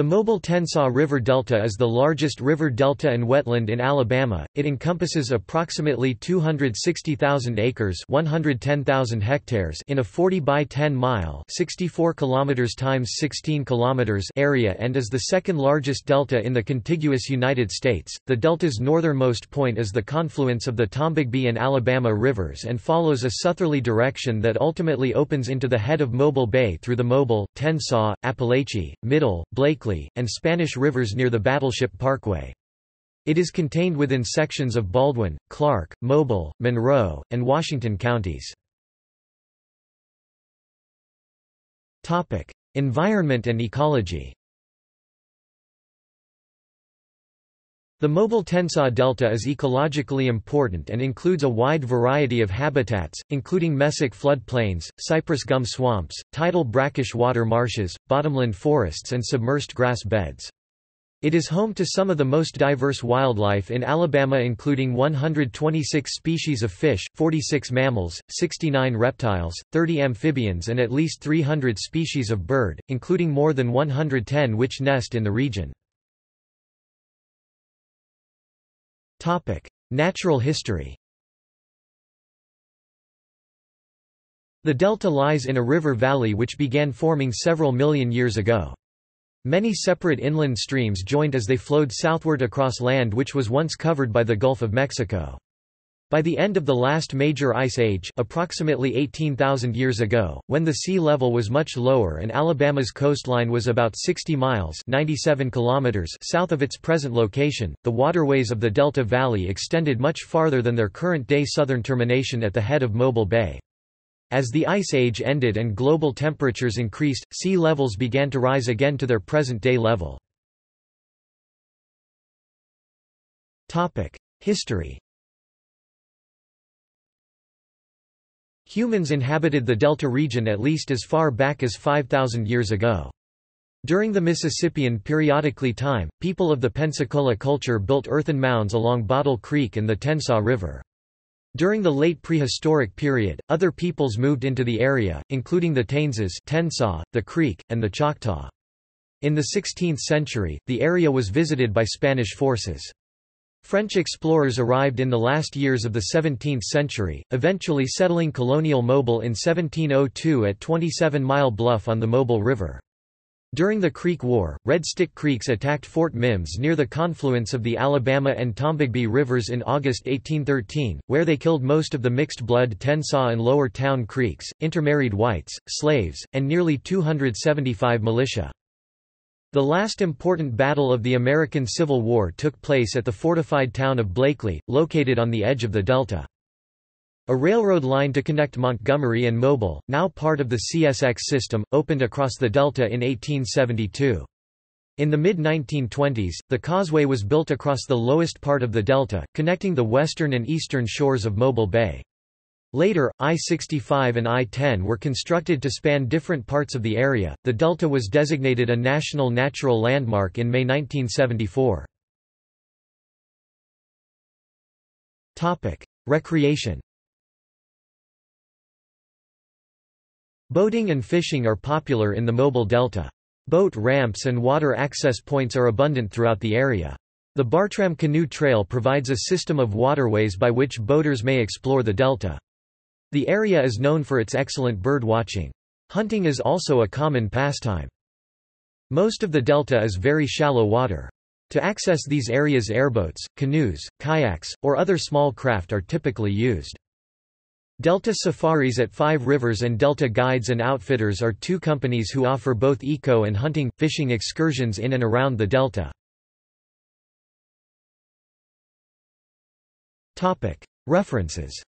The Mobile-Tensaw River Delta is the largest river delta and wetland in Alabama. It encompasses approximately 260,000 acres (110,000 hectares) in a 40 by 10 mile (64 kilometers times 16 kilometers) area and is the second largest delta in the contiguous United States. The delta's northernmost point is the confluence of the Tombigbee and Alabama rivers and follows a southerly direction that ultimately opens into the head of Mobile Bay through the Mobile, Tensaw, Apalachee, Middle, Blakeley, and Spanish rivers near the Battleship Parkway. It is contained within sections of Baldwin, Clarke, Mobile, Monroe, and Washington counties. Topic: Environment and ecology. The Mobile-Tensaw Delta is ecologically important and includes a wide variety of habitats, including mesic floodplains, cypress gum swamps, tidal brackish water marshes, bottomland forests and submerged grass beds. It is home to some of the most diverse wildlife in Alabama, including 126 species of fish, 46 mammals, 69 reptiles, 30 amphibians and at least 300 species of bird, including more than 110 which nest in the region. Natural history. The delta lies in a river valley which began forming several million years ago. Many separate inland streams joined as they flowed southward across land which was once covered by the Gulf of Mexico. By the end of the last major ice age, approximately 18,000 years ago, when the sea level was much lower and Alabama's coastline was about 60 miles (97 kilometers) south of its present location, the waterways of the Delta Valley extended much farther than their current-day southern termination at the head of Mobile Bay. As the ice age ended and global temperatures increased, sea levels began to rise again to their present-day level. Topic: History. Humans inhabited the delta region at least as far back as 5,000 years ago. During the Mississippian periodic time, people of the Pensacola culture built earthen mounds along Bottle Creek and the Tensaw River. During the late prehistoric period, other peoples moved into the area, including the Tainses, Tensaw, the Creek, and the Choctaw. In the 16th century, the area was visited by Spanish forces. French explorers arrived in the last years of the 17th century, eventually settling colonial Mobile in 1702 at 27 Mile Bluff on the Mobile River. During the Creek War, Red Stick Creeks attacked Fort Mims near the confluence of the Alabama and Tombigbee rivers in August 1813, where they killed most of the mixed-blood Tensaw and Lower Town Creeks, intermarried whites, slaves, and nearly 275 militia. The last important battle of the American Civil War took place at the fortified town of Blakeley, located on the edge of the delta. A railroad line to connect Montgomery and Mobile, now part of the CSX system, opened across the delta in 1872. In the mid-1920s, the causeway was built across the lowest part of the delta, connecting the western and eastern shores of Mobile Bay. Later, I-65 and I-10 were constructed to span different parts of the area. The delta was designated a National Natural Landmark in May 1974. Topic: Recreation. Boating and fishing are popular in the Mobile Delta. Boat ramps and water access points are abundant throughout the area. The Bartram Canoe Trail provides a system of waterways by which boaters may explore the delta. The area is known for its excellent bird watching. Hunting is also a common pastime. Most of the delta is very shallow water. To access these areas, airboats, canoes, kayaks, or other small craft are typically used. Delta Safaris at Five Rivers and Delta Guides and Outfitters are two companies who offer both eco and hunting, fishing excursions in and around the delta. References.